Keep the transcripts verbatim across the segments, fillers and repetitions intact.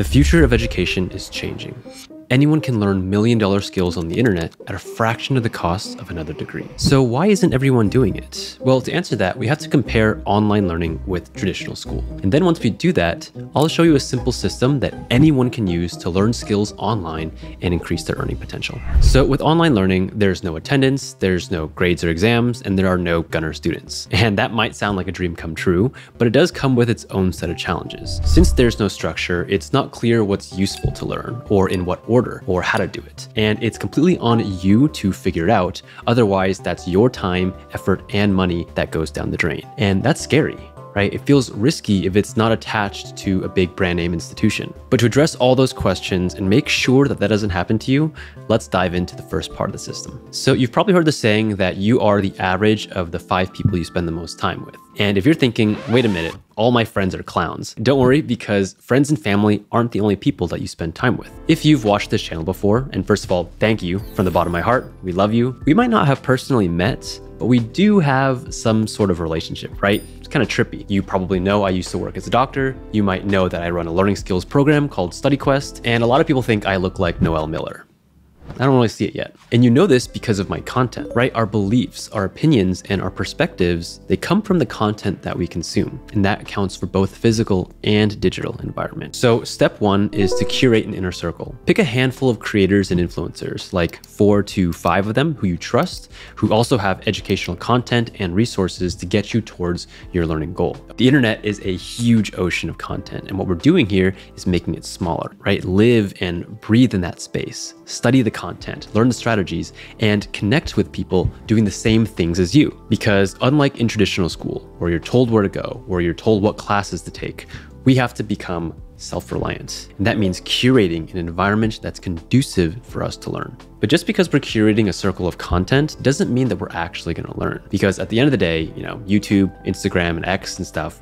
The future of education is changing. Anyone can learn million-dollar skills on the internet at a fraction of the cost of another degree. So why isn't everyone doing it? Well, to answer that, we have to compare online learning with traditional school. And then once we do that, I'll show you a simple system that anyone can use to learn skills online and increase their earning potential. So with online learning, there's no attendance, there's no grades or exams, and there are no gunner students. And that might sound like a dream come true, but it does come with its own set of challenges. Since there's no structure, it's not clear what's useful to learn or in what order. Or how to do it. And it's completely on you to figure it out. Otherwise, that's your time, effort, and money that goes down the drain. And that's scary, right? It feels risky if it's not attached to a big brand name institution. But to address all those questions and make sure that that doesn't happen to you, let's dive into the first part of the system. So you've probably heard the saying that you are the average of the five people you spend the most time with. And if you're thinking, wait a minute, all my friends are clowns, don't worry, because friends and family aren't the only people that you spend time with. If you've watched this channel before, and first of all, thank you from the bottom of my heart, we love you. We might not have personally met, but we do have some sort of relationship, right? It's kind of trippy. You probably know I used to work as a doctor. You might know that I run a learning skills program called Study Quest. And a lot of people think I look like Noel Miller. I don't really see it yet. And you know this because of my content, right? Our beliefs, our opinions, and our perspectives, they come from the content that we consume. And that accounts for both physical and digital environment. So step one is to curate an inner circle. Pick a handful of creators and influencers, like four to five of them who you trust, who also have educational content and resources to get you towards your learning goal. The internet is a huge ocean of content. And what we're doing here is making it smaller, right? Live and breathe in that space. Study the content, learn the strategies, and connect with people doing the same things as you. Because unlike in traditional school, where you're told where to go, where you're told what classes to take, we have to become self-reliant. And that means curating an environment that's conducive for us to learn. But just because we're curating a circle of content doesn't mean that we're actually going to learn. Because at the end of the day, you know, YouTube, Instagram, and X and stuff,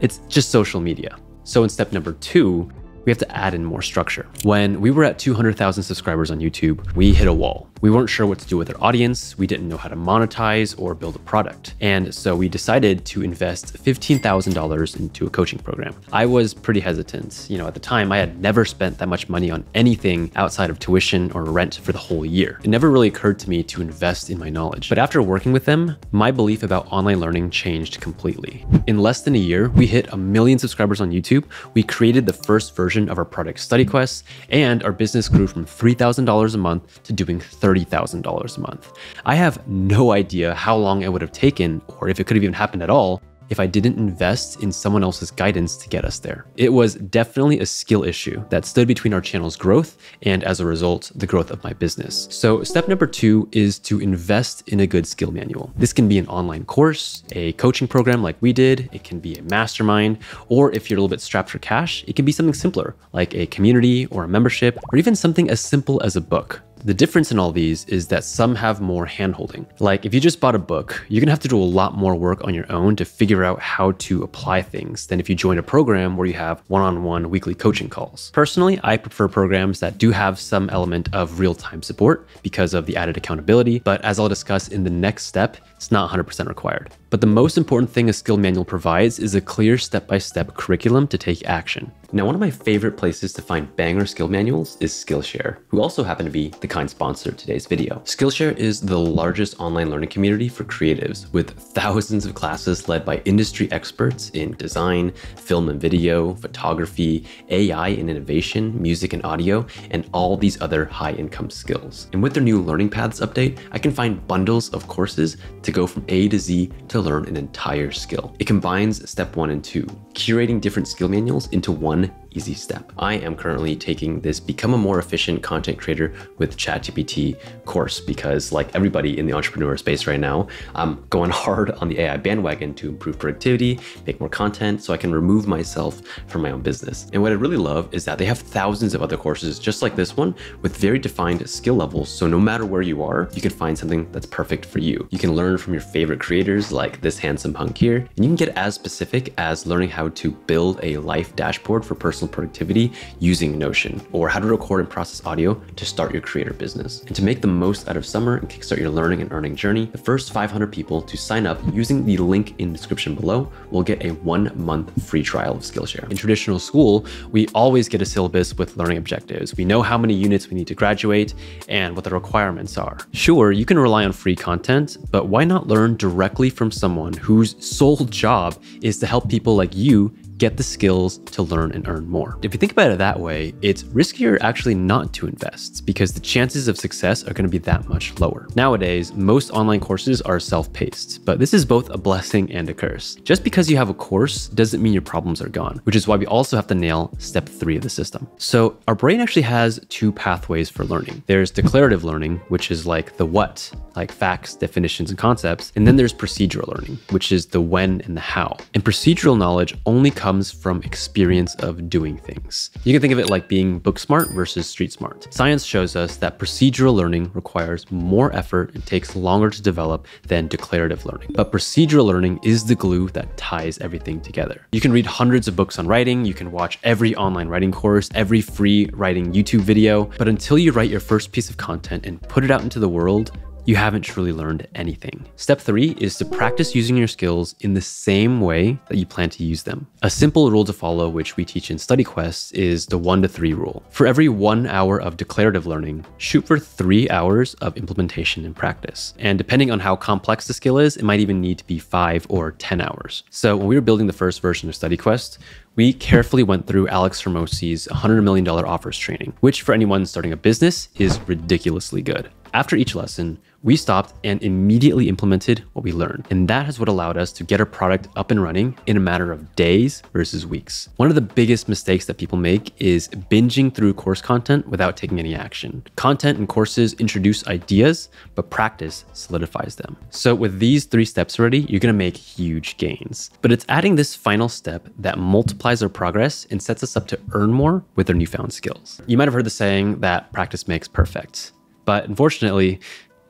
it's just social media. So in step number two, we have to add in more structure. When we were at two hundred thousand subscribers on YouTube, we hit a wall. We weren't sure what to do with our audience. We didn't know how to monetize or build a product. And so we decided to invest fifteen thousand dollars into a coaching program. I was pretty hesitant. You know, at the time, I had never spent that much money on anything outside of tuition or rent for the whole year. It never really occurred to me to invest in my knowledge. But after working with them, my belief about online learning changed completely. In less than a year, we hit a million subscribers on YouTube. We created the first version of our product Study Quest, and our business grew from three thousand dollars a month to doing thirty thousand dollars a month. I have no idea how long it would have taken, or if it could have even happened at all, if I didn't invest in someone else's guidance to get us there. It was definitely a skill issue that stood between our channel's growth and, as a result, the growth of my business. So step number two is to invest in a good skill manual. This can be an online course, a coaching program like we did, it can be a mastermind, or if you're a little bit strapped for cash, it can be something simpler like a community or a membership, or even something as simple as a book. The difference in all these is that some have more handholding. Like if you just bought a book, you're gonna have to do a lot more work on your own to figure out how to apply things than if you join a program where you have one-on-one weekly coaching calls. Personally, I prefer programs that do have some element of real-time support because of the added accountability, but as I'll discuss in the next step, it's not one hundred percent required. But the most important thing a skill manual provides is a clear step-by-step curriculum to take action. Now, one of my favorite places to find banger skill manuals is Skillshare, who also happen to be the kind sponsor of today's video. Skillshare is the largest online learning community for creatives, with thousands of classes led by industry experts in design, film and video, photography, A I and innovation, music and audio, and all these other high-income skills. And with their new Learning Paths update, I can find bundles of courses to go from A to Z to learn an entire skill. It combines step one and two, curating different skill manuals into one easy step. I am currently taking this Become a More Efficient Content Creator with ChatGPT course because, like everybody in the entrepreneur space right now, I'm going hard on the A I bandwagon to improve productivity, make more content so I can remove myself from my own business. And what I really love is that they have thousands of other courses just like this one with very defined skill levels. So no matter where you are, you can find something that's perfect for you. You can learn from your favorite creators like this handsome punk here, and you can get as specific as learning how to build a life dashboard for personal personal productivity using Notion, or how to record and process audio to start your creator business. And to make the most out of summer and kickstart your learning and earning journey, the first five hundred people to sign up using the link in the description below will get a one month free trial of Skillshare. In traditional school, we always get a syllabus with learning objectives. We know how many units we need to graduate and what the requirements are. Sure, you can rely on free content, but why not learn directly from someone whose sole job is to help people like you get the skills to learn and earn more. If you think about it that way, it's riskier actually not to invest because the chances of success are gonna be that much lower. Nowadays, most online courses are self-paced, but this is both a blessing and a curse. Just because you have a course doesn't mean your problems are gone, which is why we also have to nail step three of the system. So our brain actually has two pathways for learning. There's declarative learning, which is like the what, like facts, definitions, and concepts. And then there's procedural learning, which is the when and the how. And procedural knowledge only comes comes from experience of doing things. You can think of it like being book smart versus street smart. Science shows us that procedural learning requires more effort and takes longer to develop than declarative learning. But procedural learning is the glue that ties everything together. You can read hundreds of books on writing, you can watch every online writing course, every free writing YouTube video, but until you write your first piece of content and put it out into the world, you haven't truly learned anything. Step three is to practice using your skills in the same way that you plan to use them. A simple rule to follow, which we teach in Study Quest, is the one to three rule. For every one hour of declarative learning, shoot for three hours of implementation and practice. And depending on how complex the skill is, it might even need to be five or ten hours. So when we were building the first version of Study Quest, we carefully went through Alex Hermosi's one hundred million dollar offers training, which for anyone starting a business is ridiculously good. After each lesson, we stopped and immediately implemented what we learned. And that is what allowed us to get our product up and running in a matter of days versus weeks. One of the biggest mistakes that people make is binging through course content without taking any action. Content and courses introduce ideas, but practice solidifies them. So with these three steps already, you're gonna make huge gains. But it's adding this final step that multiplies our progress and sets us up to earn more with our newfound skills. You might've heard the saying that practice makes perfect, but unfortunately,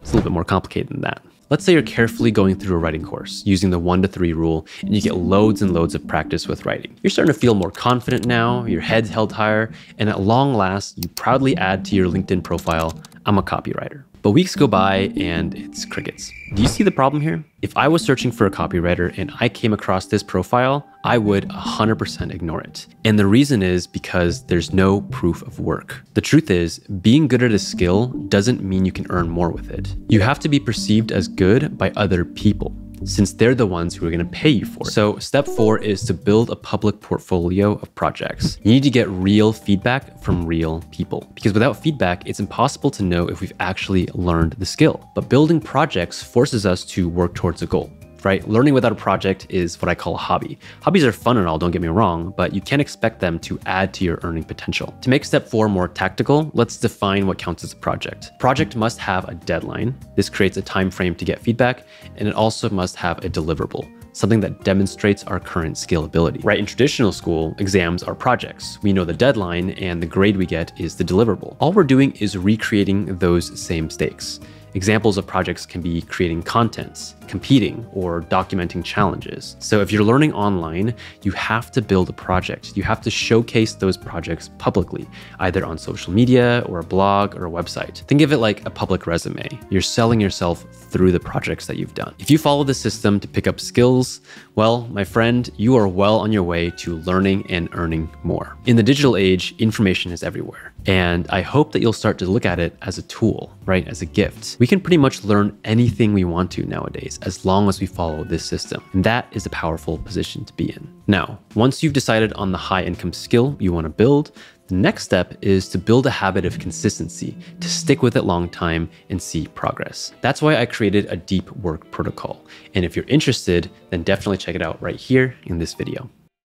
it's a little bit more complicated than that. Let's say you're carefully going through a writing course using the one to three rule and you get loads and loads of practice with writing. You're starting to feel more confident now, your head's held higher, and at long last, you proudly add to your LinkedIn profile, "I'm a copywriter." But weeks go by and it's crickets. Do you see the problem here? If I was searching for a copywriter and I came across this profile, I would one hundred percent ignore it. And the reason is because there's no proof of work. The truth is, being good at a skill doesn't mean you can earn more with it. You have to be perceived as good by other people, since they're the ones who are gonna pay you for it. So step four is to build a public portfolio of projects. You need to get real feedback from real people, because without feedback, it's impossible to know if we've actually learned the skill. But building projects forces us to work towards a goal, right? Learning without a project is what I call a hobby. Hobbies are fun and all, don't get me wrong, but you can't expect them to add to your earning potential. To make step four more tactical, let's define what counts as a project. Project must have a deadline. This creates a time frame to get feedback, and it also must have a deliverable, something that demonstrates our current scalability. Right, in traditional school, exams are projects. We know the deadline and the grade we get is the deliverable. All we're doing is recreating those same stakes. Examples of projects can be creating contents, competing, or documenting challenges. So if you're learning online, you have to build a project. You have to showcase those projects publicly, either on social media or a blog or a website. Think of it like a public resume. You're selling yourself through the projects that you've done. If you follow the system to pick up skills, well, my friend, you are well on your way to learning and earning more. In the digital age, information is everywhere. And I hope that you'll start to look at it as a tool, right? As a gift. We can pretty much learn anything we want to nowadays, as long as we follow this system. And that is a powerful position to be in. Now, once you've decided on the high income skill you want to build, the next step is to build a habit of consistency, to stick with it long time and see progress. That's why I created a deep work protocol. And if you're interested, then definitely check it out right here in this video.